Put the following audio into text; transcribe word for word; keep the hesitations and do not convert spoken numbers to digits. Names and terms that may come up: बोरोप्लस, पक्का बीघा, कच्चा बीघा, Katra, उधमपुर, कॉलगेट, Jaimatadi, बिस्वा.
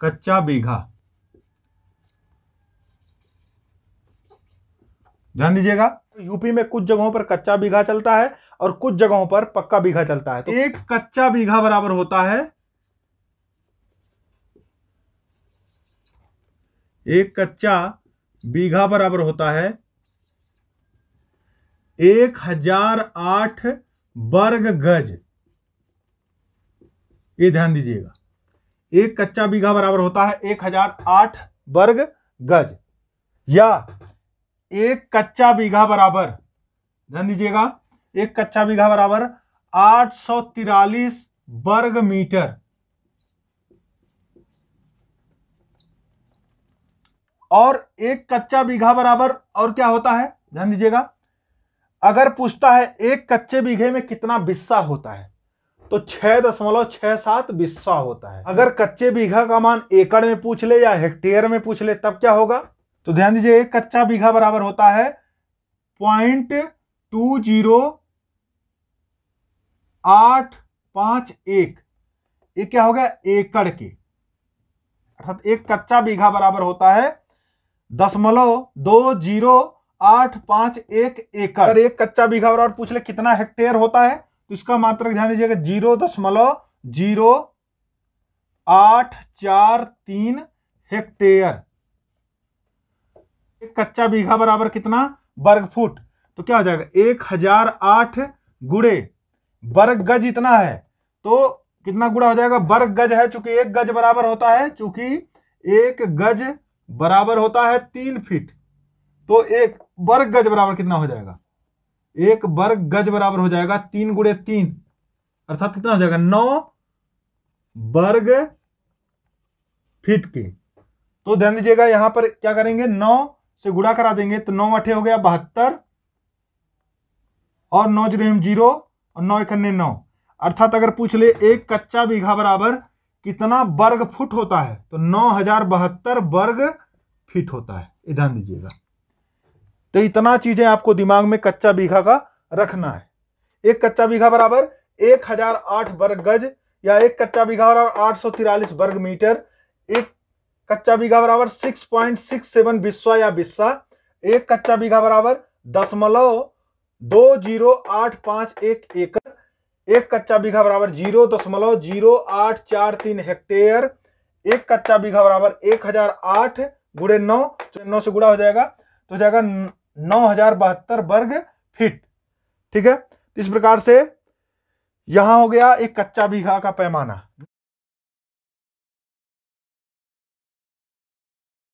कच्चा बीघा। ध्यान दीजिएगा, यूपी में कुछ जगहों पर कच्चा बीघा चलता है और कुछ जगहों पर पक्का बीघा चलता है। तो एक कच्चा बीघा बराबर होता है, एक कच्चा बीघा बराबर होता है एक हजार आठ वर्ग गज। ये ध्यान दीजिएगा, एक कच्चा बीघा बराबर होता है एक हजार आठ वर्ग गज, या एक कच्चा बीघा बराबर, ध्यान दीजिएगा, एक कच्चा बीघा बराबर आठ सौ तिरालीस वर्ग मीटर। और एक कच्चा बीघा बराबर और क्या होता है, ध्यान दीजिएगा, अगर पूछता है एक कच्चे बीघे में कितना बिस्वा होता है तो छह दशमलव छह सात बिस्वा होता है। अगर कच्चे बीघा का मान एकड़ में पूछ ले या हेक्टेयर में पूछ ले तब क्या होगा। तो ध्यान दीजिए, एक कच्चा बीघा बराबर होता है पॉइंट टू जीरो आठ पांच एक, ये क्या होगा एकड़ के, अर्थात एक कच्चा बीघा बराबर होता है दशमलव दो जीरो आठ पांच एक एकड़। अगर एक कच्चा बीघा बराबर पूछ ले कितना हेक्टेयर होता है तो इसका मात्रक ध्यान दीजिएगा जीरो दशमलव जीरो आठ चार तीन हेक्टेयर। एक कच्चा बीघा बराबर कितना वर्ग फुट, तो क्या हो जाएगा एक हजार आठ गुड़े वर्ग गज इतना है तो कितना गुड़ा हो जाएगा वर्ग गज है, चूंकि एक गज बराबर होता है, चूंकि एक गज बराबर होता है तीन फीट, तो एक वर्ग गज बराबर कितना हो जाएगा, एक वर्ग गज बराबर हो जाएगा तीन गुड़े तीन, अर्थात कितना हो जाएगा नौ वर्ग फीट के। तो ध्यान दीजिएगा, यहां पर क्या करेंगे, नौ से गुड़ा करा देंगे तो नौ अठे हो गया बहत्तर और नौ जीरो जीरो और नौ इकन्ने नौ, अर्थात अगर पूछ ले एक कच्चा बीघा बराबर कितना वर्ग फुट होता है तो नौ हजार बहत्तर वर्ग फीट होता है। ध्यान दीजिएगा, तो इतना चीजें आपको दिमाग में कच्चा बीघा का रखना है। एक कच्चा बीघा बराबर एक हजार आठ वर्ग गज, या एक कच्चा बीघा बराबर आठ सौ तिरालीस वर्ग मीटर, एक कच्चा बीघा बराबर six point six seven बिस्वा या बिस्वा, एक कच्चा बीघा बराबर दशमलव दो जीरो आठ पांच एक एकड़, एक कच्चा बीघा बराबर जीरो दशमलव जीरो आठ चार तीन हेक्टेयर, एक कच्चा बीघा बराबर एक हजार आठ गुड़े नौ, नौ से गुड़ा हो जाएगा तो हो जाएगा नौ हजार बहत्तर वर्ग फीट। ठीक है, इस प्रकार से यहाँ हो गया एक कच्चा बीघा का पैमाना।